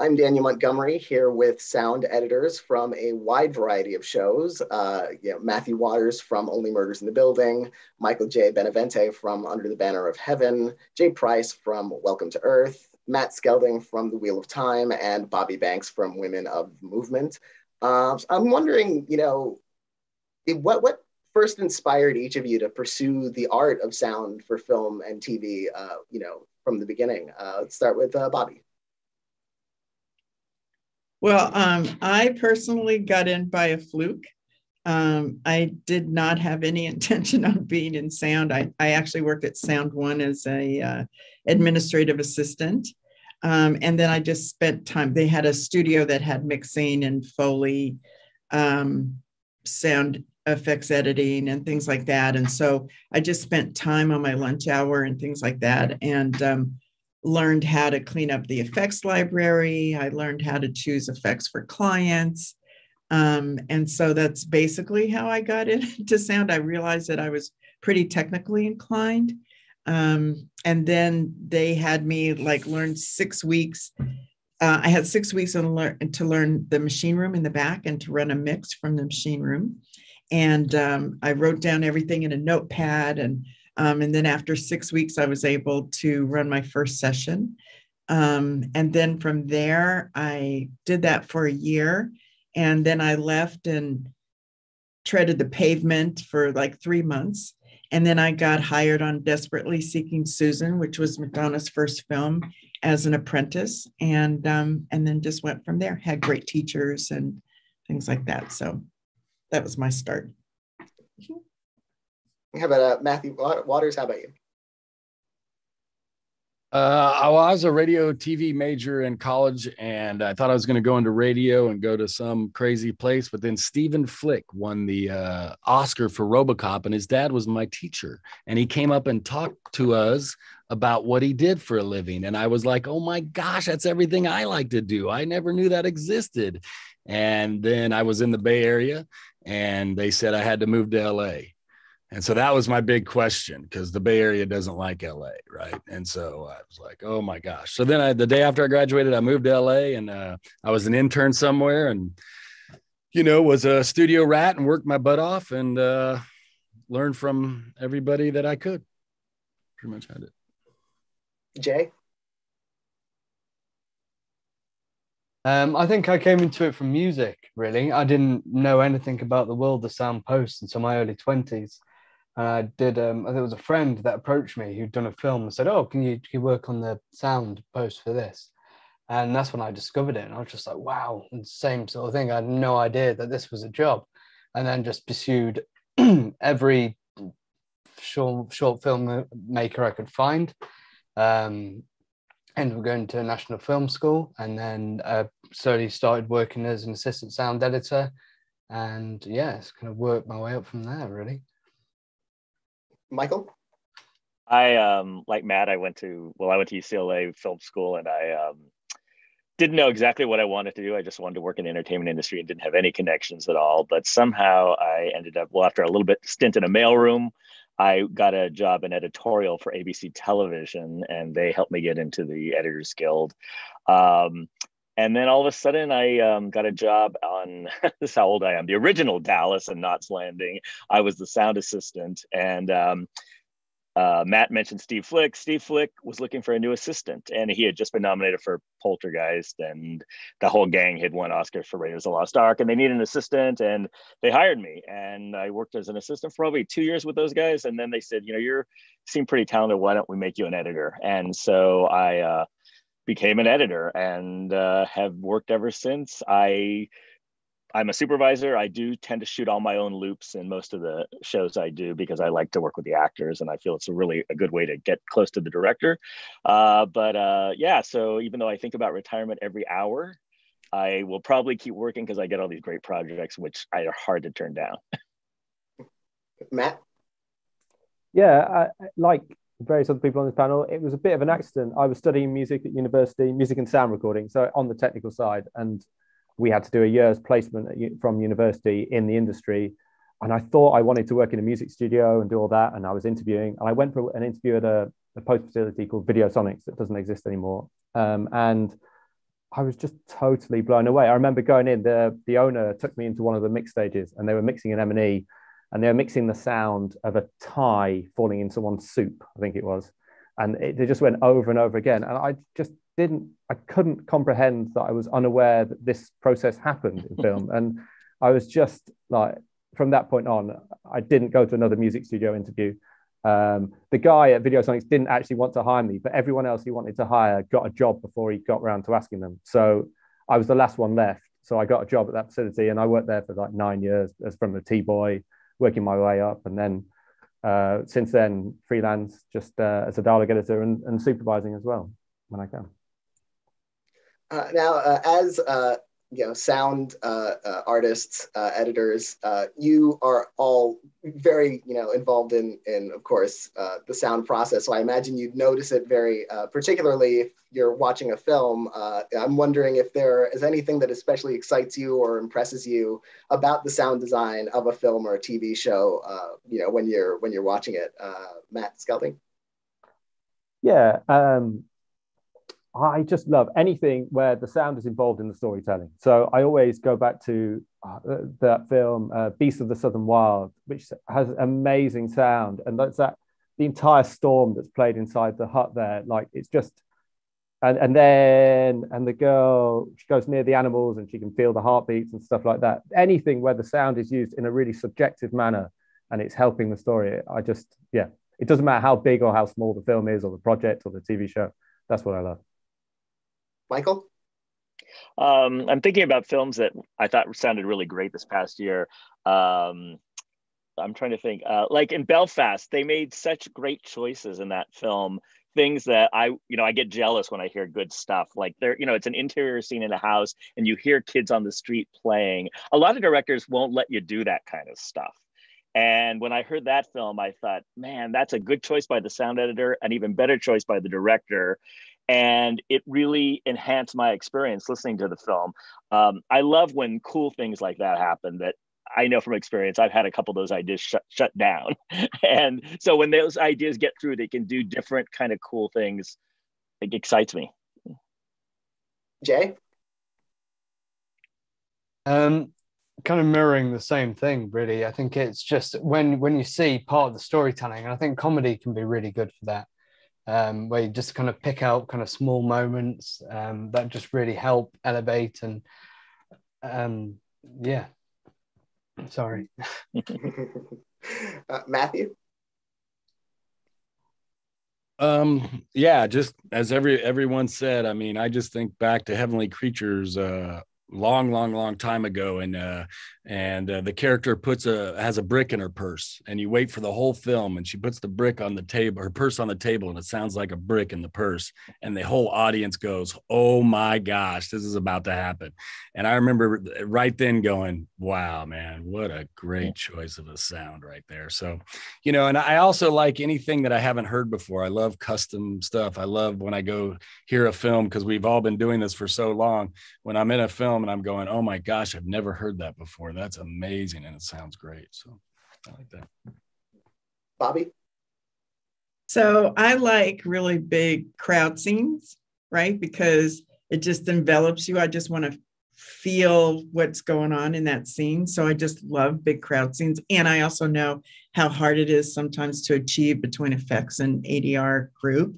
I'm Daniel Montgomery here with sound editors from a wide variety of shows. Matthew Waters from Only Murders in the Building, Michael J. Benavente from Under the Banner of Heaven, Jay Price from Welcome to Earth, Matt Skelding from The Wheel of Time, and Bobby Banks from Women of Movement. So I'm wondering, what first inspired each of you to pursue the art of sound for film and TV, from the beginning? Let's start with Bobby. Well, I personally got in by a fluke. I did not have any intention of being in sound. I actually worked at Sound One as a administrative assistant. And then I just spent time. They had a studio that had mixing and Foley, sound effects editing and things like that. And so I just spent time on my lunch hour and things like that. And learned how to clean up the effects library. I learned how to choose effects for clients. And so that's basically how I got into sound. I realized that I was pretty technically inclined. And then they had me learn 6 weeks. I had 6 weeks to learn the machine room in the back and to run a mix from the machine room. And I wrote down everything in a notepad. And then after 6 weeks, I was able to run my first session. And then from there, I did that for a year. And then I left and treaded the pavement for 3 months. And then I got hired on Desperately Seeking Susan, which was Madonna's first film, as an apprentice. And then just went from there, had great teachers and things like that. So that was my start. How about Matthew Waters? How about you? I was a radio TV major in college, and I thought I was going to go into radio and go to some crazy place. But then Stephen Flick won the Oscar for Robocop, and his dad was my teacher. And he came up and talked to us about what he did for a living. And I was like, oh, my gosh, that's everything I like to do. I never knew that existed. And then I was in the Bay Area, and they said I had to move to L.A. And so that was my big question, because the Bay Area doesn't like LA, right? And so I was like, oh my gosh. So then the day after I graduated, I moved to LA, and I was an intern somewhere and, was a studio rat and worked my butt off and learned from everybody that I could. Pretty much had it. Jay? I think I came into it from music, really. I didn't know anything about the world of sound post until my early 20s. I think it was a friend that approached me who'd done a film and said, oh, can you work on the sound post for this? And that's when I discovered it. And I was just like, wow, and same sort of thing. I had no idea that this was a job. And then just pursued every short film maker I could find. Ended up going to National Film School, and then slowly started working as an assistant sound editor. And yeah, it's kind of worked my way up from there, really. Michael? I, like Matt, I went to UCLA Film School, and I didn't know exactly what I wanted to do. I just wanted to work in the entertainment industry and didn't have any connections at all. But somehow I ended up, after a little bit stint in a mailroom, I got a job in editorial for ABC Television, and they helped me get into the Editors Guild. And then all of a sudden, I got a job on, this is how old I am, the original Dallas and Knott's Landing. I was the sound assistant, and Matt mentioned Steve Flick. Steve Flick was looking for a new assistant, and he had just been nominated for Poltergeist, and the whole gang had won Oscars for Raiders of the Lost Ark, and they needed an assistant, and they hired me. And I worked as an assistant for probably 2 years with those guys, and then they said, you seem pretty talented. Why don't we make you an editor? And so I became an editor, and have worked ever since. I'm a supervisor. I do tend to shoot all my own loops in most of the shows I do, because I like to work with the actors, and I feel it's a good way to get close to the director. Yeah, so even though I think about retirement every hour, I will probably keep working because I get all these great projects, which are hard to turn down. Matt? Yeah, like various other people on this panel, it was a bit of an accident. I was studying music at university, music and sound recording, so on the technical side, and we had to do a year's placement from university in the industry. And I thought I wanted to work in a music studio and do all that. And I was interviewing, and I went for an interview at a post facility called Video Sonics that doesn't exist anymore. And I was just totally blown away. I remember going in, the owner took me into one of the mix stages, and they were mixing an M&E, and they were mixing the sound of a tie falling in someone's soup, I think it was. And they just went over and over again. And I just couldn't comprehend that I was unaware that this process happened in film. And I was just like, from that point on, I didn't go to another music studio interview. The guy at Video Sonics didn't actually want to hire me, but everyone else he wanted to hire got a job before he got around to asking them. So I was the last one left. So I got a job at that facility, and I worked there for like 9 years as from a T-boy, working my way up. And then since then, freelance, just as a dialogue editor and supervising as well when I can. Sound artists, editors, you are all very, involved in of course, the sound process. So I imagine you'd notice it very particularly if you're watching a film. I'm wondering if there is anything that especially excites you or impresses you about the sound design of a film or a TV show. When you're watching it, Matt Skelding. Yeah. I just love anything where the sound is involved in the storytelling. So I always go back to that film, Beasts of the Southern Wild, which has amazing sound. And that's the entire storm that's played inside the hut there. Like, it's just, and the girl, she goes near the animals and she can feel the heartbeats and stuff like that. Anything where the sound is used in a really subjective manner and it's helping the story. It doesn't matter how big or how small the film is or the project or the TV show. That's what I love. Michael? I'm thinking about films that I thought sounded really great this past year. I'm trying to think, like in Belfast, they made such great choices in that film. Things that I get jealous when I hear good stuff. Like it's an interior scene in a house and you hear kids on the street playing. A lot of directors won't let you do that kind of stuff. And when I heard that film, I thought, man, that's a good choice by the sound editor, an even better choice by the director. And it really enhanced my experience listening to the film. I love when cool things like that happen, that I know from experience. I've had a couple of those ideas shut down. And so when those ideas get through, they can do different kind of cool things. It excites me. Jay? Kind of mirroring the same thing, really. I think it's just when you see part of the storytelling, and I think comedy can be really good for that, where you just kind of pick out kind of small moments that just really help elevate and sorry. Matthew? Just as everyone said, I mean, I just think back to Heavenly Creatures long time ago, and the character has a brick in her purse, and you wait for the whole film, and she puts the brick on the table, her purse on the table, and it sounds like a brick in the purse, and the whole audience goes, oh my gosh, this is about to happen. And I remember right then going, wow, man, what a great choice of a sound right there. So and I also like anything that I haven't heard before. I love custom stuff. I love when I go hear a film, because we've all been doing this for so long, when I'm in a film and I'm going, oh my gosh, I've never heard that before. That's amazing, and it sounds great. So I like that. Bobby? So I like really big crowd scenes, right? Because it just envelops you. I just want to feel what's going on in that scene. So I just love big crowd scenes. And I also know how hard it is sometimes to achieve between effects and ADR group.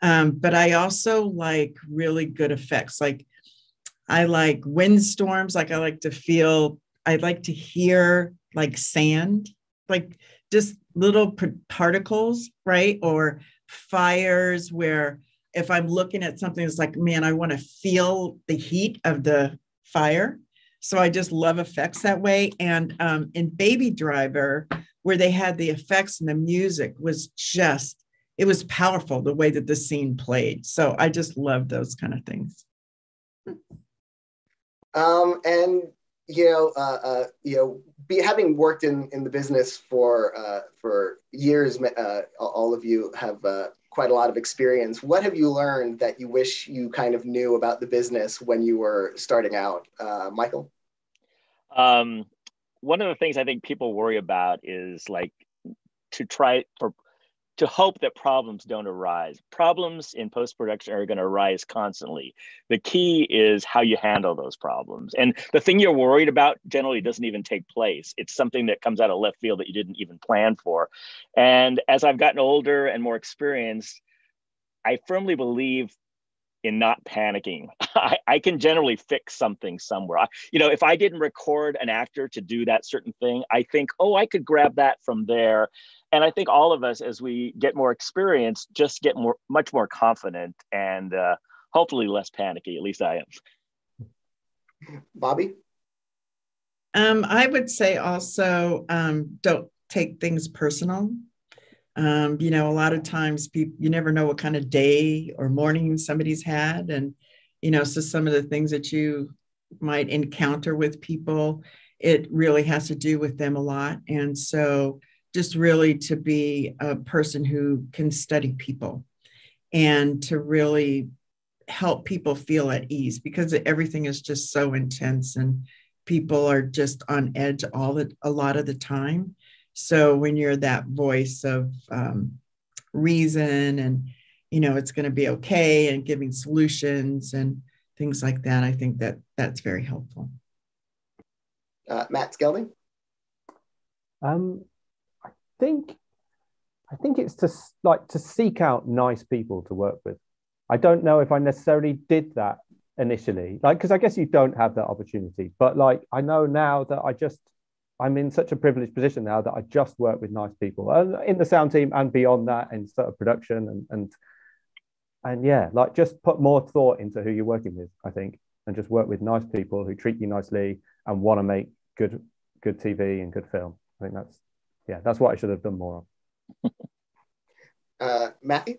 But I also like really good effects. Like, I like windstorms. Like, I like to feel, I like to hear like sand, like just little particles, right? Or fires, where if I'm looking at something, it's like, man, I want to feel the heat of the fire. So I just love effects that way. And in Baby Driver, where they had the effects and the music was just, it was powerful the way that the scene played. So I just love those kind of things. Having worked in the business for years, all of you have quite a lot of experience. What have you learned that you wish you kind of knew about the business when you were starting out, Michael? One of the things I think people worry about is like to try for to hope that problems don't arise. Problems in post-production are going to arise constantly. The key is how you handle those problems. And the thing you're worried about generally doesn't even take place. It's something that comes out of left field that you didn't even plan for. And as I've gotten older and more experienced, I firmly believe in not panicking. I can generally fix something somewhere. If I didn't record an actor to do that certain thing, I think, oh, I could grab that from there. And I think all of us, as we get more experience, just get much more confident and hopefully less panicky. At least I am. Bobby? I would say also don't take things personal. A lot of times you never know what kind of day or morning somebody's had. And, so some of the things that you might encounter with people, it really has to do with them a lot. And so just really to be a person who can study people and to really help people feel at ease, because everything is just so intense and people are just on edge a lot of the time. So when you're that voice of reason and, it's going to be okay, and giving solutions and things like that, I think that that's very helpful. Matt Skelding? I think it's to seek out nice people to work with. I don't know if I necessarily did that initially, because I guess you don't have that opportunity. But I know now that I'm in such a privileged position now that I just work with nice people in the sound team and beyond that, and sort of production and yeah, just put more thought into who you're working with, I think, and just work with nice people who treat you nicely and want to make good TV and good film. I think that's what I should have done more of. Matthew?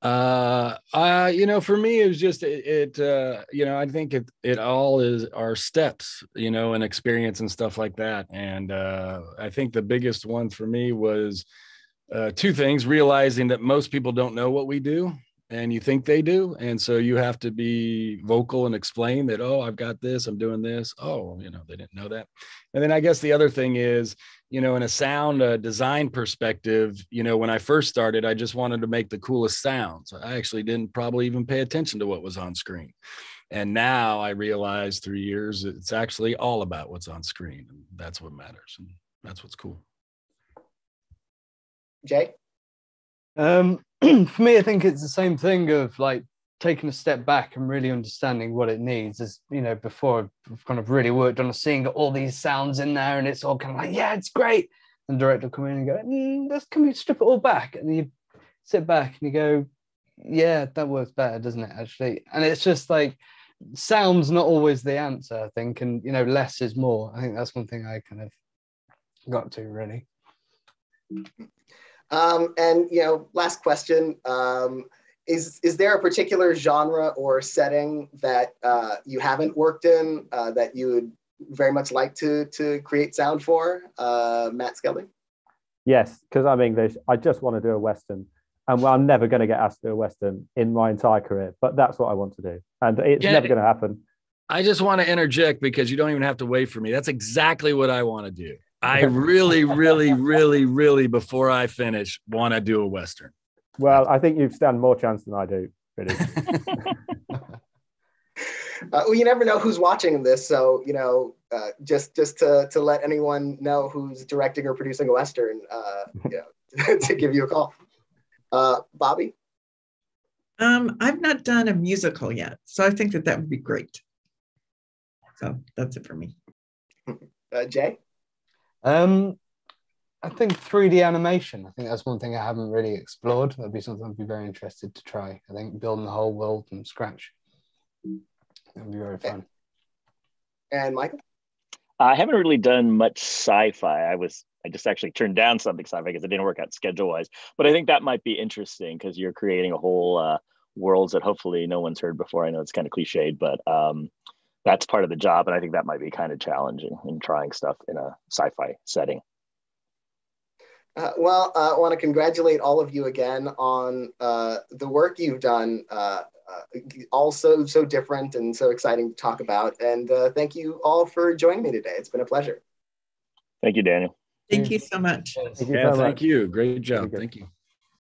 For me, it was just, I think it all is our steps, and experience and stuff like that. And, I think the biggest one for me was, two things: realizing that most people don't know what we do and you think they do. And so you have to be vocal and explain that, oh, I've got this, I'm doing this. Oh, they didn't know that. And then I guess the other thing is, in a sound design perspective, when I first started, I just wanted to make the coolest sounds. I actually didn't probably even pay attention to what was on screen. And now I realize through years, it's actually all about what's on screen. And that's what matters. And that's what's cool. Jay? For me, I think it's the same thing of taking a step back and really understanding what it needs. As before I've kind of really worked on seeing all these sounds in there, and it's all kind of yeah, it's great. And the director will come in and go, "Let's can we strip it all back?" And you sit back and you go, "Yeah, that works better, doesn't it?" Actually, and it's just sound's not always the answer, I think, and less is more. I think that's one thing I kind of got to really. Last question. Is there a particular genre or setting that you haven't worked in that you would very much like to create sound for? Matt Skelding? Yes, because I'm English. I just want to do a Western. And I'm never going to get asked to do a Western in my entire career, but that's what I want to do. And it's never going to happen. I just want to interject because you don't even have to wait for me. That's exactly what I want to do. I really, really, really, really, before I finish, want to do a Western. Well, I think you stand more chance than I do, really. Well, you never know who's watching this, so just to let anyone know who's directing or producing a Western, to give you a call. Bobby? I've not done a musical yet, so I think that would be great. So that's it for me. Jay? I think 3D animation. I think that's one thing I haven't really explored. That'd be something I'd be very interested to try. I think building the whole world from scratch. That'd be very fun. And Michael? I haven't really done much sci-fi. I just actually turned down something sci-fi because it didn't work out schedule-wise. But I think that might be interesting because you're creating a whole worlds that hopefully no one's heard before. I know it's kind of cliched, but that's part of the job. And I think that might be kind of challenging in trying stuff in a sci-fi setting. I want to congratulate all of you again on the work you've done, all so different and so exciting to talk about. And thank you all for joining me today. It's been a pleasure. Thank you, Daniel. Thank you so much. Thank you. Great job. Thank you.